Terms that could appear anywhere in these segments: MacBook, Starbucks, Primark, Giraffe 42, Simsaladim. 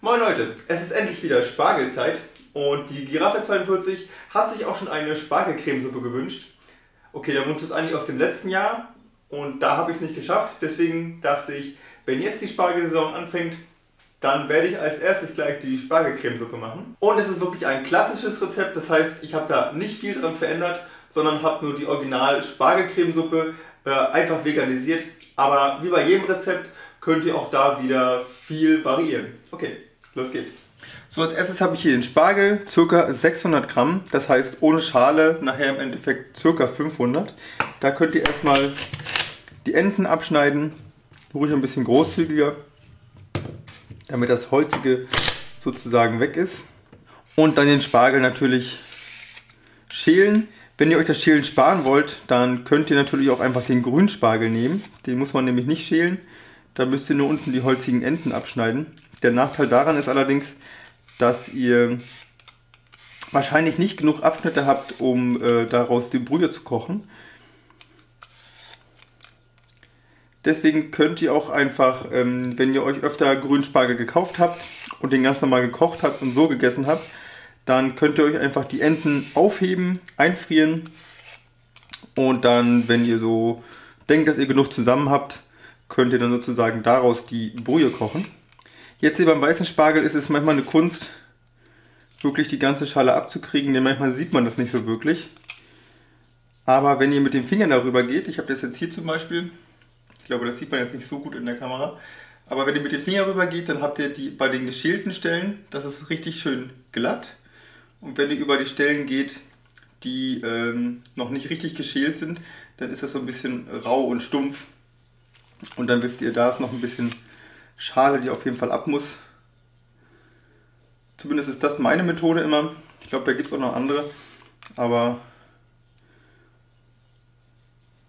Moin Leute, es ist endlich wieder Spargelzeit und die Giraffe 42 hat sich auch schon eine Spargelcremesuppe gewünscht. Okay, der Wunsch ist eigentlich aus dem letzten Jahr und da habe ich es nicht geschafft. Deswegen dachte ich, wenn jetzt die Spargelsaison anfängt, dann werde ich als erstes gleich die Spargelcremesuppe machen. Und es ist wirklich ein klassisches Rezept, das heißt, ich habe da nicht viel dran verändert, sondern habe nur die original Spargelcremesuppe einfach veganisiert. Aber wie bei jedem Rezept könnt ihr auch da wieder viel variieren. Okay, los geht's. So, als erstes habe ich hier den Spargel, ca. 600 Gramm, das heißt ohne Schale nachher im Endeffekt ca. 500. Da könnt ihr erstmal die Enden abschneiden, ruhig ein bisschen großzügiger, damit das Holzige sozusagen weg ist. Und dann den Spargel natürlich schälen. Wenn ihr euch das Schälen sparen wollt, dann könnt ihr natürlich auch einfach den grünen Spargel nehmen. Den muss man nämlich nicht schälen, da müsst ihr nur unten die holzigen Enden abschneiden. Der Nachteil daran ist allerdings, dass ihr wahrscheinlich nicht genug Abschnitte habt, um daraus die Brühe zu kochen. Deswegen könnt ihr auch einfach, wenn ihr euch öfter grünen Spargel gekauft habt und den ganz normal gekocht habt und so gegessen habt, dann könnt ihr euch einfach die Enden aufheben, einfrieren und dann, wenn ihr so denkt, dass ihr genug zusammen habt, könnt ihr dann sozusagen daraus die Brühe kochen. Jetzt hier beim weißen Spargel ist es manchmal eine Kunst, wirklich die ganze Schale abzukriegen, denn manchmal sieht man das nicht so wirklich. Aber wenn ihr mit den Fingern darüber geht, ich habe das jetzt hier zum Beispiel, ich glaube, das sieht man jetzt nicht so gut in der Kamera, aber wenn ihr mit den Fingern rüber geht, dann habt ihr die bei den geschälten Stellen, das ist richtig schön glatt. Und wenn ihr über die Stellen geht, die noch nicht richtig geschält sind, dann ist das so ein bisschen rau und stumpf. Und dann wisst ihr, da ist noch ein bisschen Schale, die auf jeden Fall ab muss. Zumindest ist das meine Methode immer. Ich glaube, da gibt es auch noch andere. Aber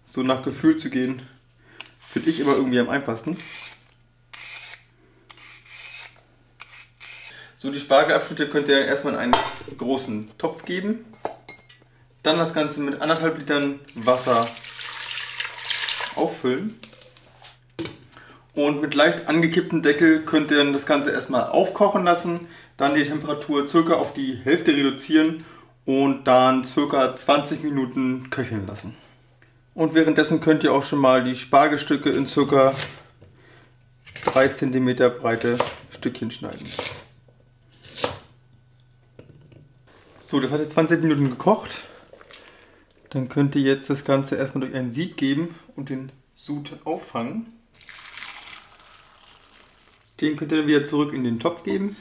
so nach Gefühl zu gehen, finde ich immer irgendwie am einfachsten. So, die Spargelabschnitte könnt ihr erstmal in einen großen Topf geben. Dann das Ganze mit 1,5 Litern Wasser auffüllen. Und mit leicht angekipptem Deckel könnt ihr dann das Ganze erstmal aufkochen lassen, dann die Temperatur circa auf die Hälfte reduzieren und dann circa 20 Minuten köcheln lassen. Und währenddessen könnt ihr auch schon mal die Spargelstücke in circa 3 cm breite Stückchen schneiden. So, das hat jetzt 20 Minuten gekocht. Dann könnt ihr jetzt das Ganze erstmal durch ein Sieb geben und den Sud auffangen. Den könnt ihr dann wieder zurück in den Topf geben.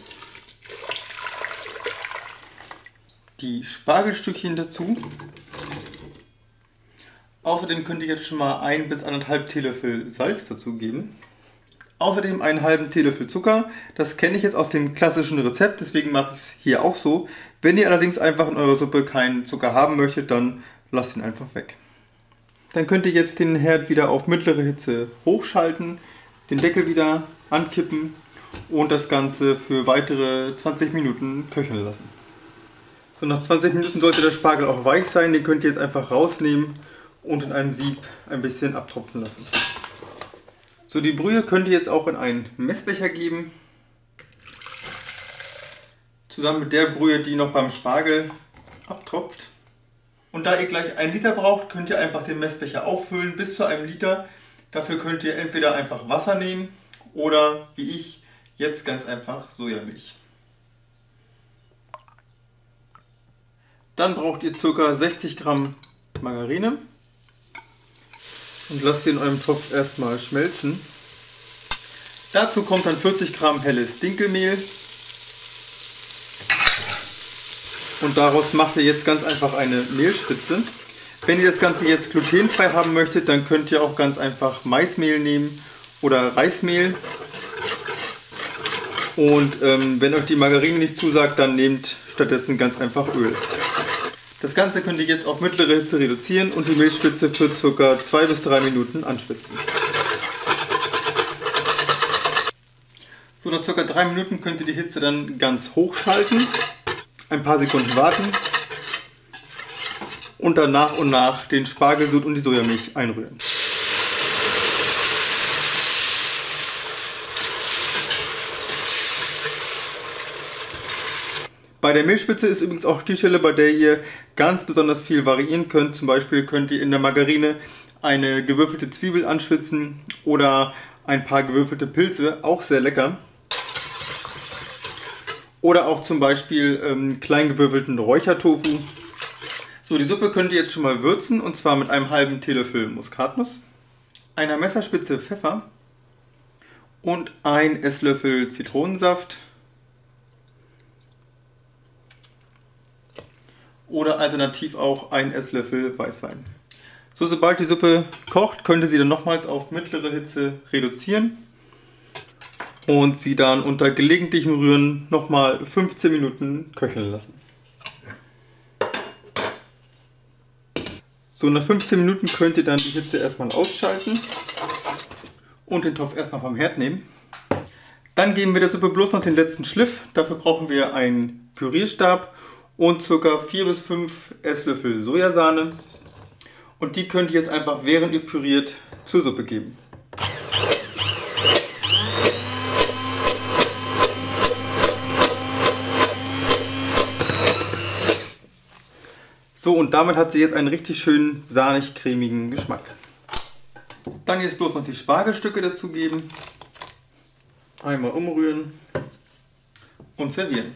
Die Spargelstückchen dazu. Außerdem könnt ihr jetzt schon mal 1 bis 1,5 Teelöffel Salz dazu geben. Außerdem einen halben Teelöffel Zucker. Das kenne ich jetzt aus dem klassischen Rezept, deswegen mache ich es hier auch so. Wenn ihr allerdings einfach in eurer Suppe keinen Zucker haben möchtet, dann lasst ihn einfach weg. Dann könnt ihr jetzt den Herd wieder auf mittlere Hitze hochschalten, den Deckel wieder ankippen und das Ganze für weitere 20 Minuten köcheln lassen. So, nach 20 Minuten sollte der Spargel auch weich sein. Den könnt ihr jetzt einfach rausnehmen und in einem Sieb ein bisschen abtropfen lassen. So, die Brühe könnt ihr jetzt auch in einen Messbecher geben. Zusammen mit der Brühe, die noch beim Spargel abtropft. Und da ihr gleich 1 Liter braucht, könnt ihr einfach den Messbecher auffüllen bis zu 1 Liter. Dafür könnt ihr entweder einfach Wasser nehmen oder, wie ich, jetzt ganz einfach Sojamilch. Dann braucht ihr ca. 60 Gramm Margarine und lasst sie in eurem Topf erstmal schmelzen. Dazu kommt dann 40 Gramm helles Dinkelmehl und daraus macht ihr jetzt ganz einfach eine Mehlspitze. Wenn ihr das Ganze jetzt glutenfrei haben möchtet, dann könnt ihr auch ganz einfach Maismehl nehmen oder Reismehl. Und wenn euch die Margarine nicht zusagt, dann nehmt stattdessen ganz einfach Öl. Das Ganze könnt ihr jetzt auf mittlere Hitze reduzieren und die Mehlspitze für ca. 2 bis 3 Minuten anschwitzen. So, nach ca. 3 Minuten könnt ihr die Hitze dann ganz hoch schalten, ein paar Sekunden warten und dann nach und nach den Spargelsud und die Sojamilch einrühren. Bei der Milchschwitze ist übrigens auch die Stelle, bei der ihr ganz besonders viel variieren könnt. Zum Beispiel könnt ihr in der Margarine eine gewürfelte Zwiebel anschwitzen oder ein paar gewürfelte Pilze, auch sehr lecker. Oder auch zum Beispiel klein gewürfelten Räuchertofu. So, die Suppe könnt ihr jetzt schon mal würzen, und zwar mit einem halben Teelöffel Muskatnuss, einer Messerspitze Pfeffer und ein Esslöffel Zitronensaft. Oder alternativ auch ein Esslöffel Weißwein. So, sobald die Suppe kocht, könnt ihr sie dann nochmals auf mittlere Hitze reduzieren und sie dann unter gelegentlichem Rühren nochmal 15 Minuten köcheln lassen. So, nach 15 Minuten könnt ihr dann die Hitze erstmal ausschalten und den Topf erstmal vom Herd nehmen. Dann geben wir der Suppe bloß noch den letzten Schliff. Dafür brauchen wir einen Pürierstab und ca. 4 bis 5 Esslöffel Sojasahne, und die könnt ihr jetzt einfach, während ihr püriert, zur Suppe geben. So, und damit hat sie jetzt einen richtig schönen sahnig-cremigen Geschmack. Dann jetzt bloß noch die Spargelstücke dazugeben, einmal umrühren und servieren.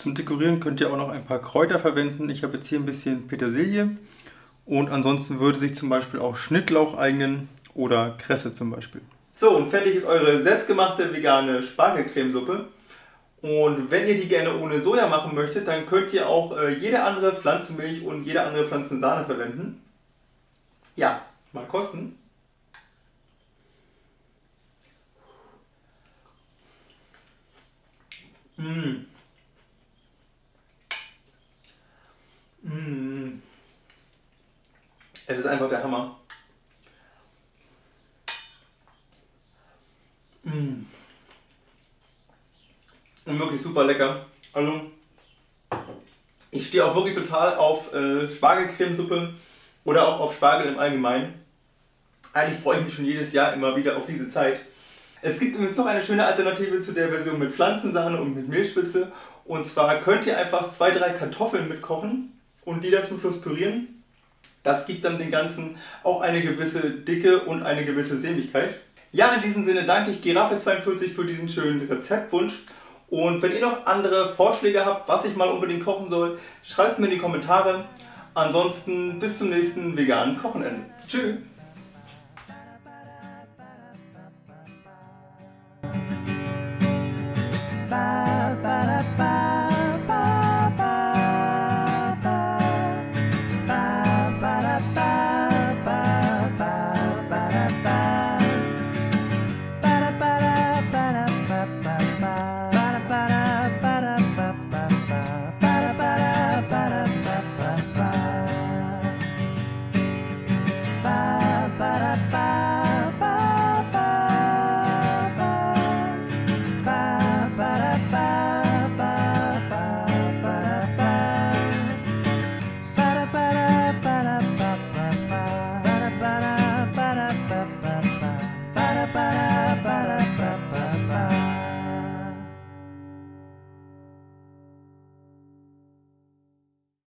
Zum Dekorieren könnt ihr auch noch ein paar Kräuter verwenden. Ich habe jetzt hier ein bisschen Petersilie, und ansonsten würde sich zum Beispiel auch Schnittlauch eignen oder Kresse zum Beispiel. So, und fertig ist eure selbstgemachte vegane Spargelcremesuppe. Und wenn ihr die gerne ohne Soja machen möchtet, dann könnt ihr auch jede andere Pflanzenmilch und jede andere Pflanzensahne verwenden. Ja, mal kosten. Mmh. Es ist einfach der Hammer. Und wirklich super lecker. Also, ich stehe auch wirklich total auf Spargelcremesuppe oder auch auf Spargel im Allgemeinen. Eigentlich freue ich mich schon jedes Jahr immer wieder auf diese Zeit. Es gibt übrigens noch eine schöne Alternative zu der Version mit Pflanzensahne und mit Milchschwitze. Und zwar könnt ihr einfach 2-3 Kartoffeln mitkochen und die dann zum Schluss pürieren. Das gibt dann dem Ganzen auch eine gewisse Dicke und eine gewisse Sämigkeit. Ja, in diesem Sinne danke ich Giraffe 42 für diesen schönen Rezeptwunsch. Und wenn ihr noch andere Vorschläge habt, was ich mal unbedingt kochen soll, schreibt es mir in die Kommentare. Ansonsten bis zum nächsten veganen Kochenende. Tschüss!